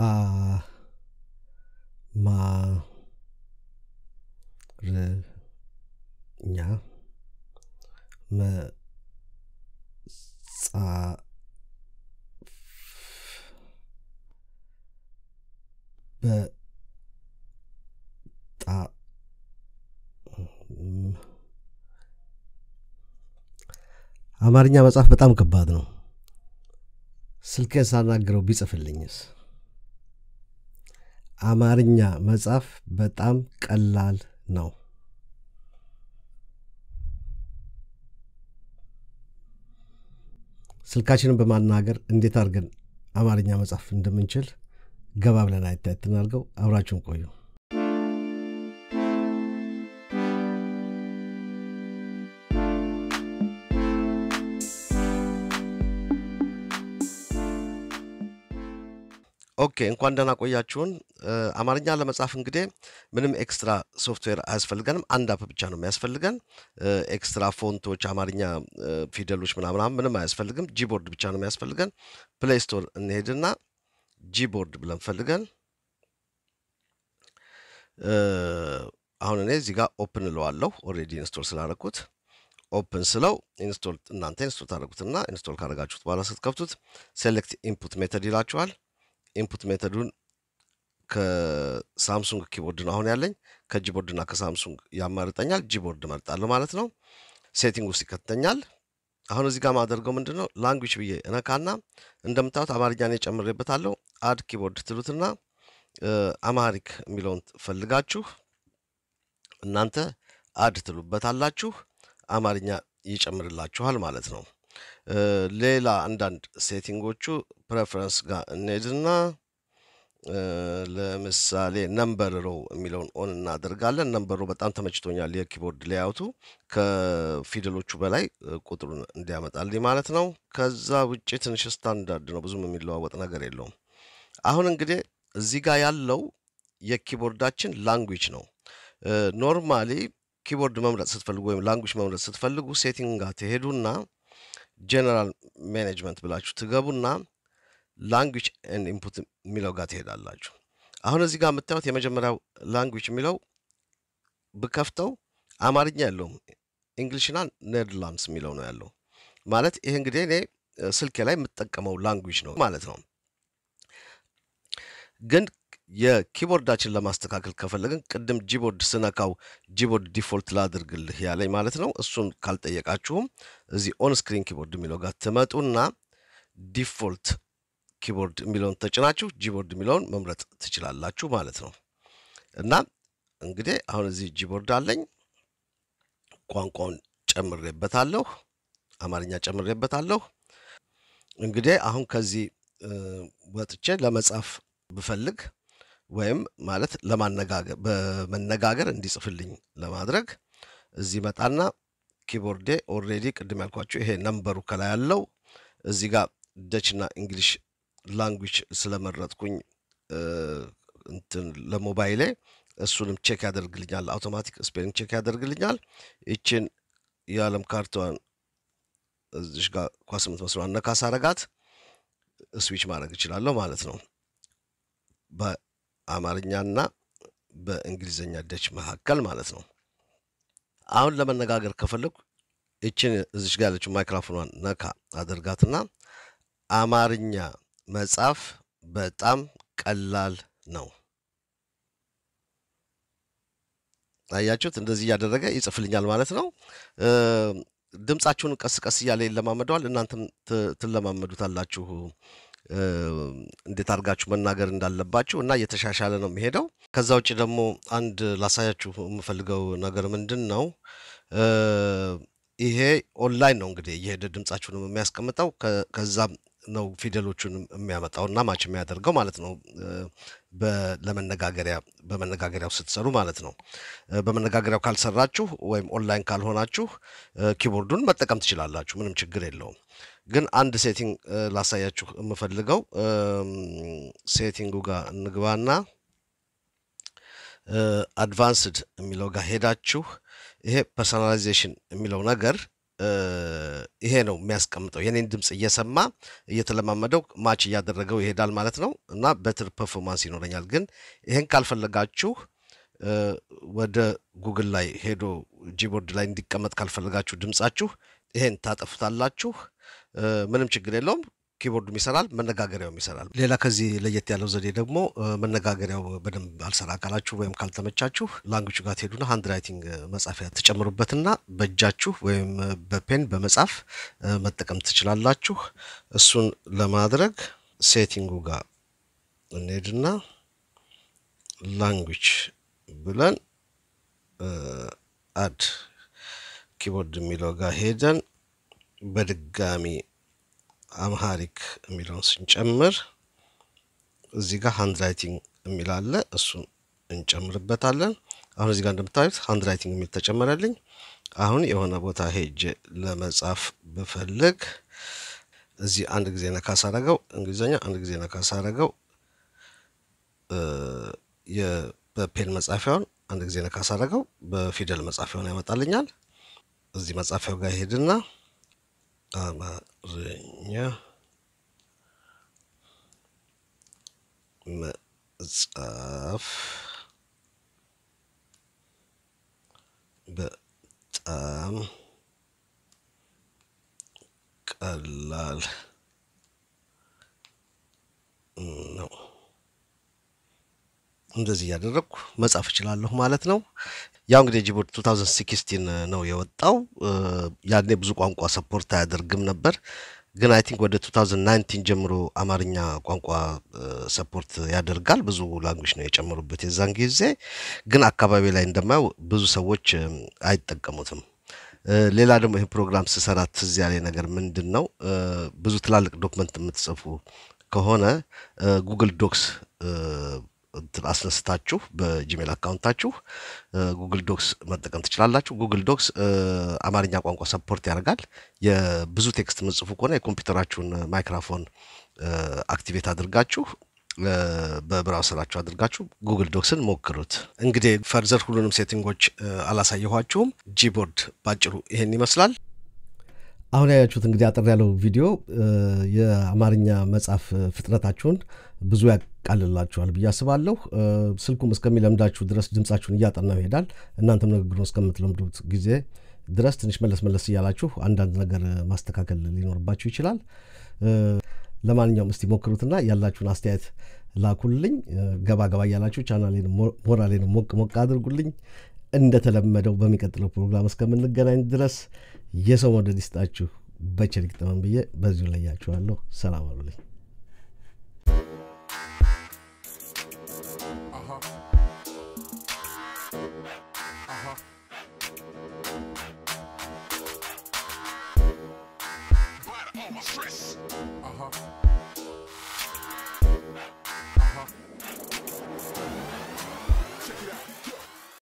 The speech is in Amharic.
አማርኛ መጻፍ በጣም ከባድ ነው ስልከን ሳናገረው ቢጽፍልኝስ አማርኛ መጻፍ በጣም ቀላል ነው ስልካችንን በማናገር እንዴት አድርገን አማርኛ መጻፍ እንደምንችል ገባ ብለን አይተናልገው አብራችሁን ቆዩ Okay, እንኳን ደህና ቆያችሁን አማርኛ ለመጻፍ እንግዲህ ምንም ኤክስትራ ሶፍትዌር አያስፈልገንም አንድ አፕ ብቻ ነው የሚያስፈልገን ኤክስትራ ፎንቶች አማርኛ ፊደሎች ምንም አያስፈልግም Gboard ብቻ ነው የሚያስፈልገን Play Store እንሄድና Gboard ብለን ፈልገን አሁን እኔ እዚህ ጋር ኦፕን ልዋለሁ ኦሬዲ ኢንስቶል ስላደረኩት ኦፕን ስለው ኢንስቶል እናንተ ኢንስቶል ታደርጉትና ኢንስቶል ካደረጋችሁት በኋላ ስትከፍቱት select input method ይላችኋል input methodun ke samsung keyboard na hon yalleng ke gboard na ke samsung yammaritanyal gboard mertallo malet no setting us ikattenyal ahon ezi ga ma adergo mindinno language biye enakana endemtawut amarinya ne cemrebetallo add keyboard tilutna amharic milon felgachu enante add tilubetallachu amarinya yicemrillachuhal malet no ሌላ አንዳንድ ሴቲንጎቹ ፕሬፈረንስ ጋር እንሄድና ለምሳሌ ነምበር ሮ የሚለውን ኦን እናደርጋለን ነምበር ሮ በጣም ተመችቶኛል የኪቦርድ ሌአውቱ ከፊደሎቹ በላይ ቁጥሩን እንዲያመጣልኝ ማለት ነው ከዛ ውጪ ትንሽ ስታንዳርድ ነው ብዙም የሚለዋወጥ ነገር የለውም አሁን እንግዲህ እዚህ ጋር ያለው የኪቦርዳችን ላንጉዌጅ ነው ኖርማሊ ኪቦርድ መምረጥ ስትፈልጉ ወይ ላንጉዌጅ መምረጥ ስትፈልጉ ሴቲንግ ጋር ትሄዱና general management ብላችሁ ትገቡና language and input የሚለው ጋር ትሄዳላችሁ አሁን እዚህ ጋር መጣሁት የመጀመሪያው language የሚለው በከፍተው አማርኛ ያለው english እና netherlands የሚለው ነው ያለው ማለት ይሄ እንግዲህ እኔ ስልኬ ላይ መጠቀመው language ነው ማለት ነው ግን የኪቦርዳችን ለማስተካከል ከፈለግን ቀደም Gboard ስነካው Gboard ዲፎልት ላድርግልህ ያለኝ ማለት ነው እሱን ካልጠየቃችሁም እዚ ኦን ስክሪን ኪቦርድ የሚለው ጋር ተመጡና ዲፎልት ኪቦርድ የሚለውን ተጭናችሁ Gboard የሚለውን መምረጥ ትችላላችሁ ማለት ነው እና እንግዲህ አሁን እዚ Gboard አለኝ ቋንቋውን ጨምሬበታለሁ አማርኛ ጨምሬበታለሁ እንግዲህ አሁን ከዚ ወጥቼ ለመጻፍ ብፈልግ ወይም ማለት ለማነጋገር በመነጋገር እንዲጽፍልኝ ለማድረግ እዚህ መጣና ኪቦርዴ ኦሬዲ ቅድም ያልኳችሁ ይሄ ነምበሩ ከላይ ያለው እዚህ ጋር ደችና እንግሊሽ ላንጉዌጅ ስለመረጥኩኝ እንትን ለሞባይሌ እሱንም ቼክ ያደርግልኛል አውቶማቲክ ስፔሊንግ ቼክ ያደርግልኛል እቺን የዓለም ካርቷን እዚህ ጋር ኳስምት መስሎ አነካሳ አረጋት ስዊች ማድረግ ይችላል ማለት ነው በአማርኛና በእንግሊዘኛ ደች መሐከል ማለት ነው አሁን ለመነጋገር ከፈለኩ እቺን እዚህ ጋር ያለችው ማይክሮፎኗን ነካ አድርጋትና አማርኛ መጻፍ በጣም ቀላል ነው ታያችሁት እንደዚህ ያደረገ ይጽፍልኛል ማለት ነው ድምጻችሁን ቀስቀስ ያለ ለማመደዋል እናንተም ትለማመዱታላችሁ እንዴት አርጋችሁ መናገር እንዳለባችሁ እና የተሻሻለ ነው የሚሄደው ከዛው እጪ ደግሞ አንድ ላሳያችሁ መፈልገው ነገር ምንድነው ይሄ ኦንላይን ነው እንግዲህ የሄደ ድምጻችሁንም የሚያስቀምጣው ከዛ ነው ፊደሎቹንም የሚያመጣውና ማች የሚያደርገው ማለት ነው በመነጋገሪያው ስትሰሩ ማለት ነው በመነጋገሪያው ካልሰራችሁ ወይም ኦንላይን ካልሆናችሁ ኪቦርዱን መጠቀም ትችላላችሁ ምንም ችግር የለውም ግን አንድ ሴቲንግ ላሳያችሁ መፈልገው ሴቲንጉ ጋር እንግባና አድቫንስድ የሚለው ጋር ሄዳችሁ ይሄ ፐርሰናላይዜሽን የሚለው ነገር ይሄ ነው የሚያስቀምጠው የኔን ድምጽ እየሰማ እየተለማመደው ማች ያደረገው ይሄዳል ማለት ነው እና በትር ፐርፎርማንስ ይኖርኛል ግን ይሄን ካልፈልጋችሁ ወደ ጉግል ላይ ሄዶ ጂቦርድ ላይ እንዲቀመጥ ካልፈልጋችሁ ድምጻችሁ ይሄን ታጠፉታላችሁ ምንም ችግር የለውም ኪቦርዱም ይሰራል መነጋገሪያውም ይሰራል ሌላ ከዚህ ለየት ያለው ዘዴ ደግሞ መነጋገሪያው በደንብ አልሰራ ካላችሁ ወይም ካልተመቻችሁ ላንጉጁ ጋር ሄዱና ሃንድ ራይቲንግ መጻፊያ ተጨምሩበትና በእጃችሁ ወይም በፔን በመጻፍ መጠቀም ትችላላችሁ እሱን ለማድረግ ሴቲንጉ ጋር እንሄድና ላንጉጅ ብለን አድ ኪቦርድ የሚለው ጋር ሄደን በድጋሚ አምሃሪክ የሚለውን ስንጨምር እዚህ ጋር ሃንድ ራይቲንግ የሚል አለ እሱን እንጨምርበታለን አሁን እዚህ ጋር እንደምታዩት ሃንድ ራይቲንግ የሚል ተጨመረልኝ አሁን የሆነ ቦታ ሄጄ ለመጻፍ ብፈልግ እዚህ አንድ ጊዜ ነካሳረገው እንግሊዘኛ አንድ ጊዜ ነካሳረገው በፔን መጻፊያውን አንድ ጊዜ ነካሳረገው በፊደል መጻፊያውን ያመጣልኛል እዚህ መጻፊያው ጋር ሄድና አማርኛ መጻፍ በጣም ቀላል ነው እንደዚህ ያደረኩ መጻፍ እችላለሁ ማለት ነው ያው እንግዲህ ጂቦርድ 2016 ነው የወጣው ያኔ ብዙ ቋንቋ ሰፖርት ያደርግም ነበር ግን አይ ቲንክ ወደ 2019 ጀምሮ አማርኛ ቋንቋ ሰፖርት ያደርጋል ብዙ ላንጉጅ ነው የጨመሩበት የዛን ጊዜ ግን አካባቢ ላይ እንደማው ብዙ ሰዎች አይጠቀሙትም ሌላ ደግሞ ይሄ ፕሮግራም ሲሰራ ትዝ ያለ ነገር ምንድነው ብዙ ትላልቅ ዶክመንት የምትጽፉ ከሆነ Google Docs አስነስታችሁ በጂሜል አካውንታችሁ Google Docs መጠቀም ትችላላችሁ Google Docs አማርኛ ቋንቋ ሰፖርት ያደርጋል የብዙ ቴክስት መጽፉ ከሆነ የኮምፒውተራችሁን ማይክሮፎን አክቲቬት አድርጋችሁ በብራውዘራችሁ አድርጋችሁ Google Docsን ሞክሩት እንግዲህ ፈርዘር ሁሉንም ሴቲንጎች አላሳየኋችሁም Gboard ባጭሩ ይሄን ይመስላል አሁን ያያችሁት እንግዲህ አጥር ያለው ቪዲዮ የአማርኛ መጻፍ ፍጥነታችሁን ብዙ ያቃልላችኋል በያስባለሁ ስልኩም እስከሚለምዳችሁ ድረስ ድምጻችሁን ያጣናው ይሄዳል እናንተም ንግግሩን እስከምትለምዱት ጊዜ ድረስ ትንሽ መለስ ይያላችሁ አንድ ነገር ማስተካከል ሊኖርባችሁ ይችላል ለማንኛውም እስቲ ሞክሩትና ያላችሁን አስተያየት ላኩልኝ ገባ ያላችሁ ቻናሌን ሞራሌን ሞቅ አድርጉልኝ እንደተለመደው በሚቀጥለው ፕሮግራም እስከምንገናኝ ድረስ የሰው ወደድ ይስጣችሁ በቸርክ ተመን በየ በዚሁ ላይ ያቻለሁ ሰላም አሉልኝ